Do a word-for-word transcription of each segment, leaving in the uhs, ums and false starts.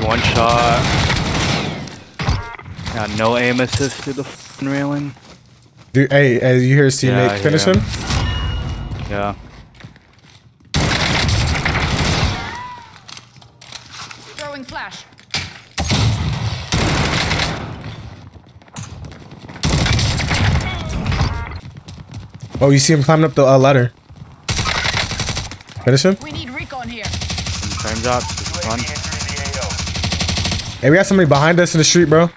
He's one shot. Got no aim assist to the f***ing railing. Dude, hey, as you hear his teammate yeah, finish him? Yeah. Throwing flash. Oh, you see him climbing up the uh, ladder. Finish him. We need recon here. Turns out, it's fun. Hey, we got somebody behind us in the street, bro.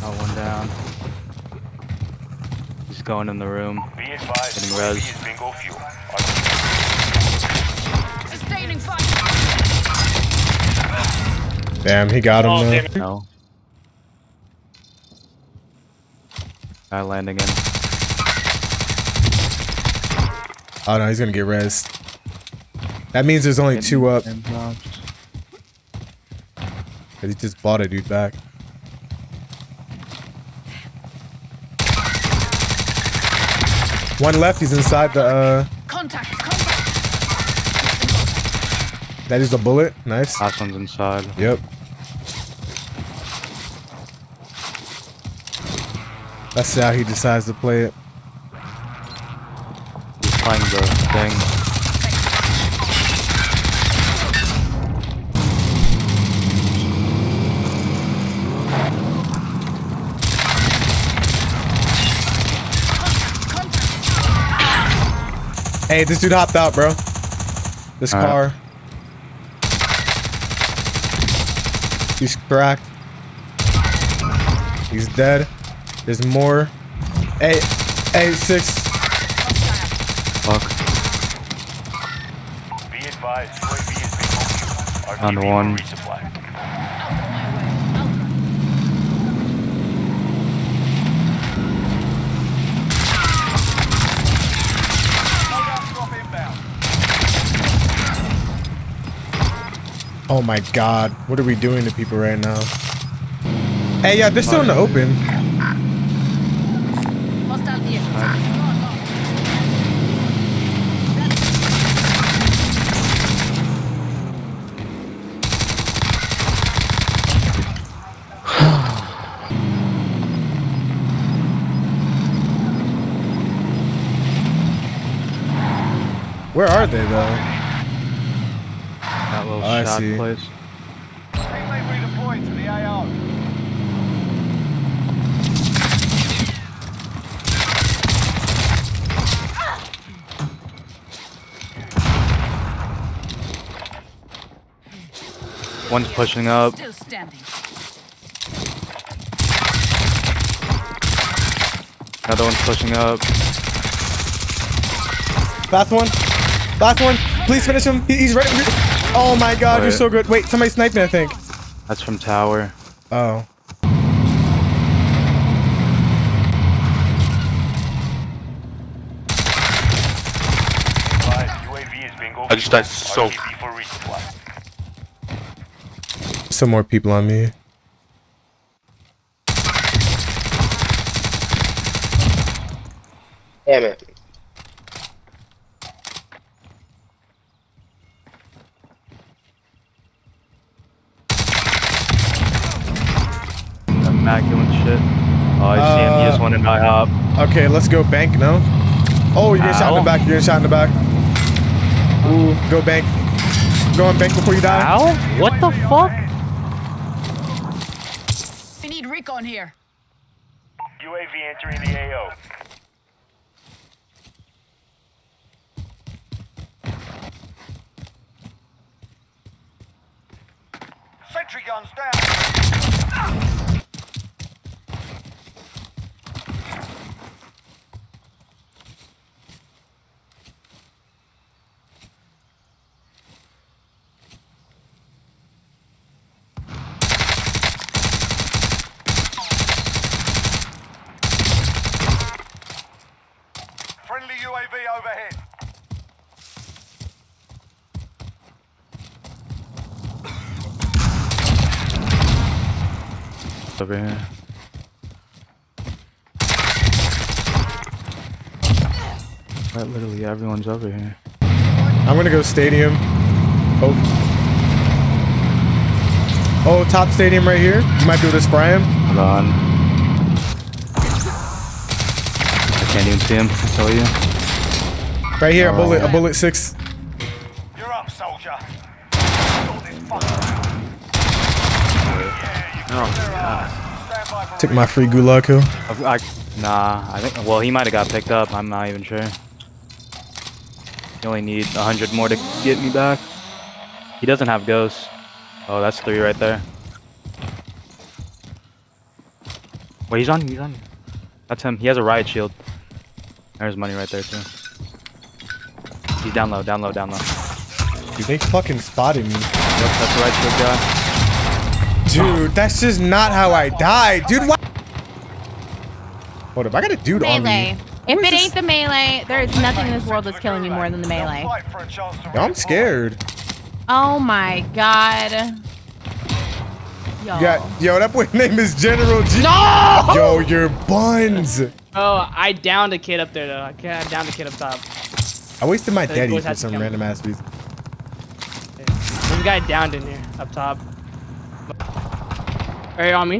Got one down. He's going in the room. Be advised, getting res. Sustaining fire. Damn, he got him though. Oh, no. Guy landing in. Oh no, he's gonna get rezzed. That means there's only two up. Cause he just bought a dude back. One left, he's inside the uh contact, contact. That is the bullet, nice. Last one's inside. Yep. That's how he decides to play it. He's playing the thing. Hey, this dude hopped out, bro. This All car. Right. He's cracked. He's dead. There's more. Hey, hey, six. Fuck. Be advised, U A V is on one. Oh my God! What are we doing to people right now? Hey, yeah, they're still in the open. Where are they though? That little oh, shot place. Redeployed to the I O. One's pushing up. Still standing. Another one's pushing up. Last one. Last one. Please finish him. He, he's right. Oh my God, Wait. You're so good. Wait, somebody sniped me, I think. That's from tower. Oh. I just died so. Some more people on me. Damn it. Immaculate shit. Oh, I uh, see him. He just went in my hop. Okay, let's go bank now. Oh, you're getting shot in the back. You're getting shot in the back. Ooh, go bank. Go on bank before you die. Ow? What the fuck? We need recon here. U A V entering the A O. Sentry guns down. U A V overhead. Over here. Right, literally everyone's over here. I'm gonna go stadium. Oh. Oh, top stadium right here. You might do this for him. Hold on. I can't even see him, I tell you. Right here, oh. a bullet, a bullet six. You're up, soldier. All this fucking... yeah, you oh, God. Took my free gulag kill. I, I, nah, I think, well, he might have got picked up. I'm not even sure. You only need a hundred more to get me back. He doesn't have ghosts. Oh, that's three right there. Wait, he's on you, he's on you. That's him. He has a riot shield. There's money right there, too. He's down low, down low, down low. Dude, they fucking spotted me. Yep, that's the riot shield guy. Dude, that's just not how I died. Dude, what? Hold up, I got a dude melee. on me. If it ain't the melee, there is nothing in this world that's killing me more than the melee. Yo, I'm scared. Oh my God. Yo. Yeah, yo, that boy's name is General G. No! Yo, your buns. Oh, I downed a kid up there though. I can't down a kid up top. I wasted my so daddy for some random ass reason. There's a guy downed in here up top. Are you on me?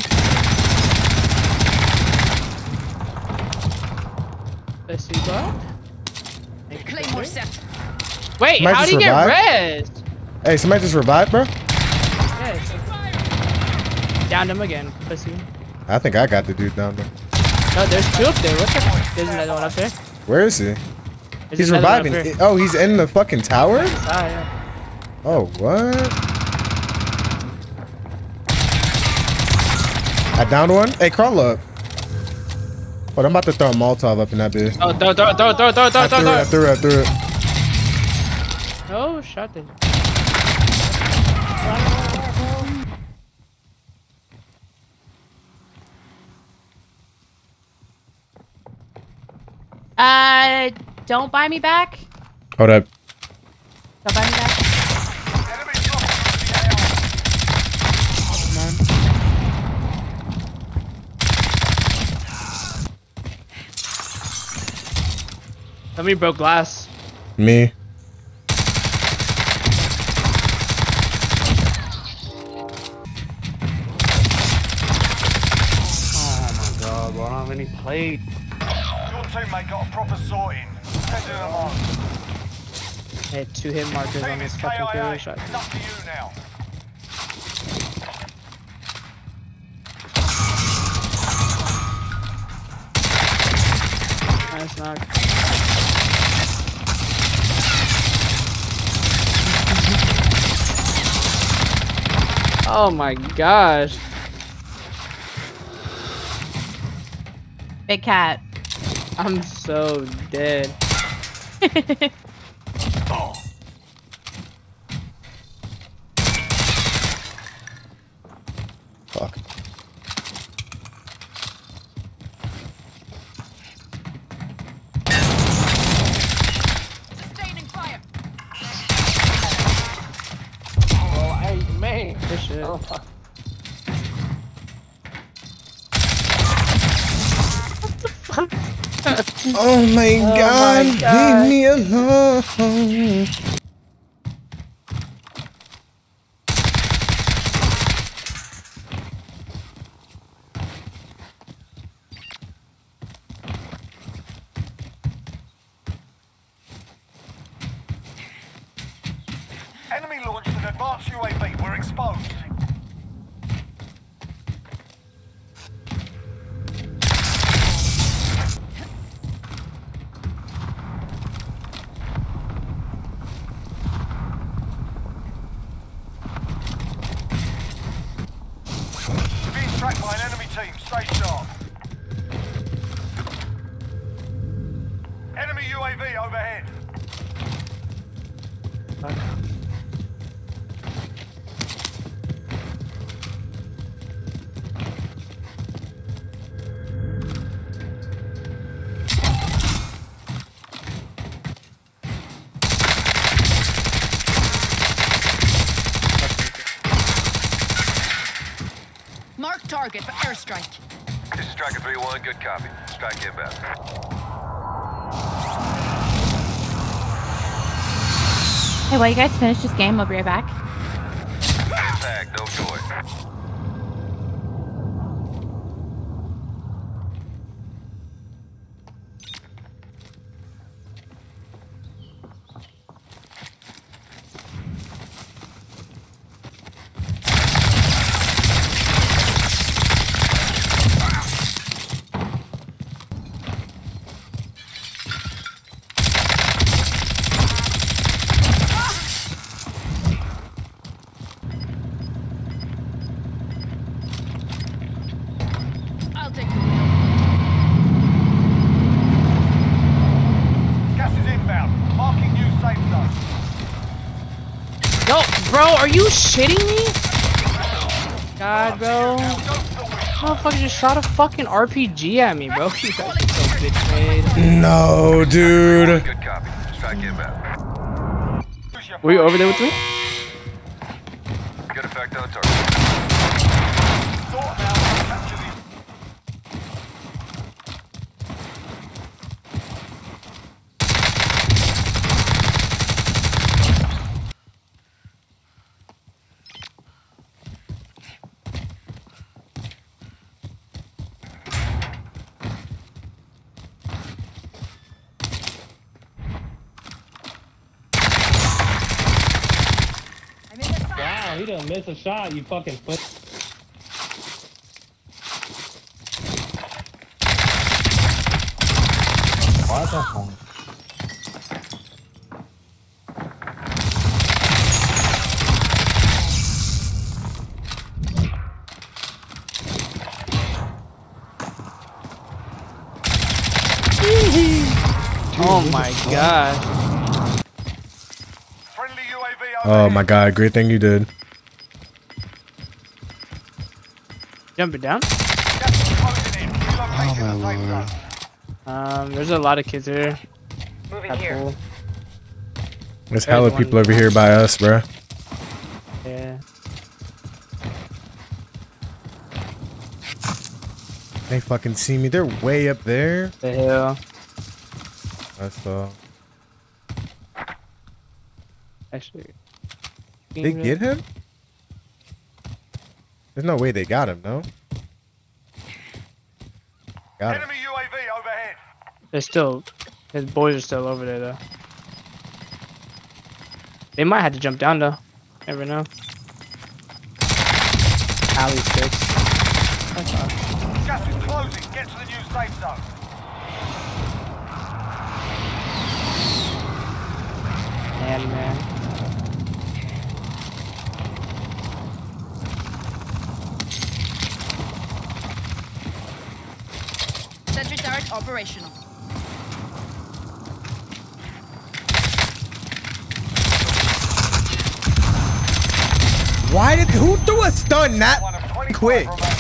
Let's see, bro. Wait, somebody how do you get rezzed? Hey, somebody just revived, bro. Yes. Downed him again, pussy. I think I got the dude down there. No, there's two up there. What the fuck? There's another one up there. Where is he? There's he's reviving. Oh, he's in the fucking tower? Ah, yeah. Oh, what? I downed one. Hey, crawl up. Oh, I'm about to throw a Molotov up in that bitch. Oh, throw, throw, throw, throw, throw, throw, throw. I threw it, I threw it, I threw it. Oh, shot it. Uh, don't buy me back. Hold up. Don't buy me back. Somebody broke glass. Me. Oh my God, bro, I don't have any plate. Your teammate got a proper sorting. Send them on. I had two hit markers on this fucking killer shot. It's up to you now. Nice knock. Oh my gosh. Big cat. I'm so dead. Oh. Fuck. Oh, fuck. What the fuck? Oh my oh God, my God. Leave me alone. Enemy launched an advanced U A V. We're exposed. U A V overhead. Okay. Mark target for airstrike. This is Striker three one, good copy. Strike inbound. Hey, while you guys finish this game, I'll be right back. Back, no joy. Are you shitting me? God, bro. Motherfucker just shot a fucking R P G at me, bro. You guys are so bitch-made. No, dude. Were you over there with me? Good effect on the you done missed a shot, you fucking put. What the fuck? Oh my god. Oh my god, great thing you did. Jump it down. Oh my lord. Um, there's a lot of kids here. Moving here. There's hella people over here by us, bro. Yeah. They fucking see me. They're way up there. The hell. I saw. Actually, they get him? There's no way they got him, no? Got him. Enemy U A V overhead. They're still... His boys are still over there, though. They might have to jump down, though. Never know. Alley six. That's odd. Gas is closing. Get to the new safe zone. Damn, man. Operational. Why did who threw a stun that quick?